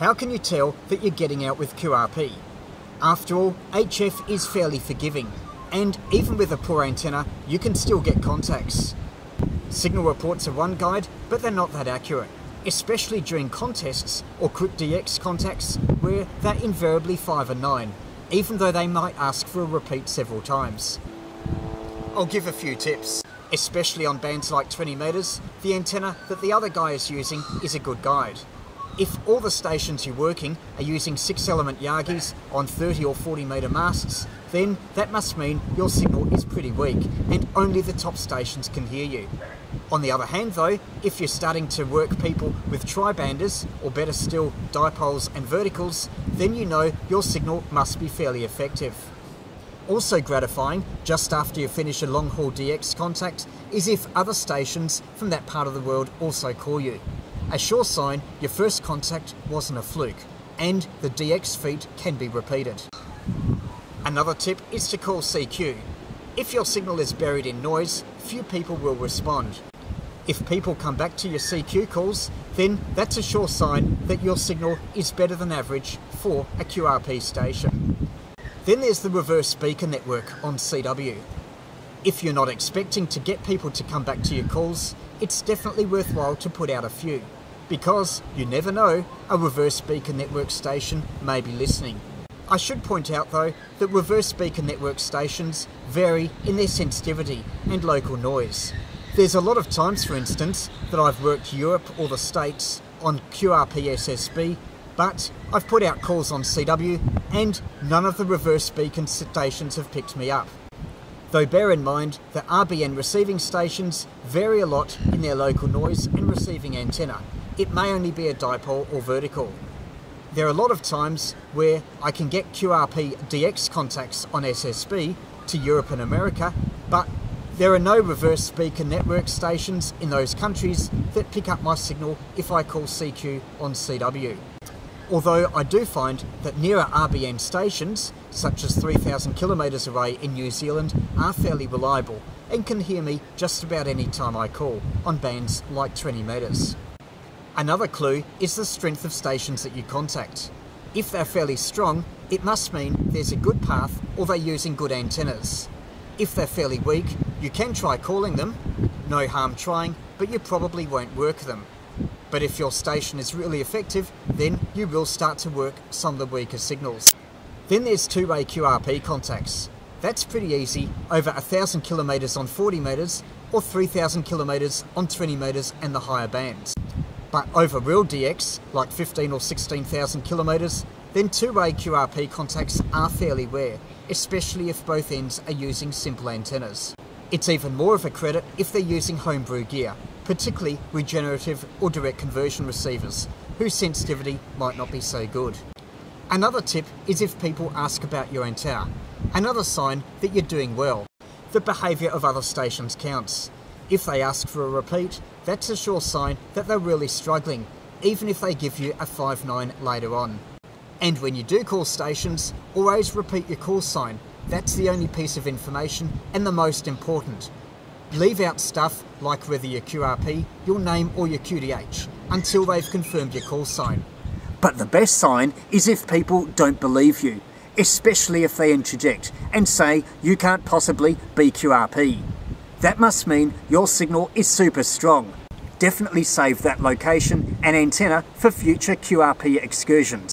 how can you tell that you're getting out with QRP? After all, HF is fairly forgiving, and even with a poor antenna, you can still get contacts. Signal reports are one guide, but they're not that accurate, especially during contests or quick DX contacts where they're invariably 5 and 9, even though they might ask for a repeat several times. I'll give a few tips. Especially on bands like 20 metres, the antenna that the other guy is using is a good guide. If all the stations you're working are using 6-element Yagis on 30 or 40 metre masts, then that must mean your signal is pretty weak and only the top stations can hear you. On the other hand though, if you're starting to work people with tri-banders, or better still, dipoles and verticals, then you know your signal must be fairly effective. Also gratifying, just after you finish a long-haul DX contact, is if other stations from that part of the world also call you. A sure sign your first contact wasn't a fluke, and the DX feat can be repeated. Another tip is to call CQ. If your signal is buried in noise, few people will respond. If people come back to your CQ calls, then that's a sure sign that your signal is better than average for a QRP station. Then there's the reverse speaker network on CW. If you're not expecting to get people to come back to your calls, it's definitely worthwhile to put out a few, because you never know, a reverse speaker network station may be listening. I should point out though that reverse speaker network stations vary in their sensitivity and local noise. There's a lot of times, for instance, that I've worked Europe or the States on QRPSSB, but I've put out calls on CW and none of the reverse beacon stations have picked me up. Though bear in mind that RBN receiving stations vary a lot in their local noise and receiving antenna. It may only be a dipole or vertical. There are a lot of times where I can get QRP DX contacts on SSB to Europe and America, but there are no reverse speaker network stations in those countries that pick up my signal if I call CQ on CW. Although I do find that nearer RBN stations, such as 3000 kilometres away in New Zealand, are fairly reliable and can hear me just about any time I call on bands like 20 metres. Another clue is the strength of stations that you contact. If they're fairly strong, it must mean there's a good path or they're using good antennas. If they're fairly weak, you can try calling them, no harm trying, but you probably won't work them. But if your station is really effective, then you will start to work some of the weaker signals. Then there's two-way QRP contacts. That's pretty easy over 1,000 kilometres on 40 metres or 3,000 kilometres on 20 metres and the higher bands. But over real DX, like 15 or 16,000 kilometres, then two-way QRP contacts are fairly rare, especially if both ends are using simple antennas. It's even more of a credit if they're using homebrew gear, particularly regenerative or direct conversion receivers, whose sensitivity might not be so good. Another tip is if people ask about your antenna, another sign that you're doing well. The behaviour of other stations counts. If they ask for a repeat, that's a sure sign that they're really struggling, even if they give you a 5-9 later on. And when you do call stations, always repeat your call sign. That's the only piece of information and the most important. Leave out stuff like whether your QRP, your name or your QTH until they've confirmed your call sign. But the best sign is if people don't believe you, especially if they interject and say you can't possibly be QRP. That must mean your signal is super strong. Definitely save that location and antenna for future QRP excursions.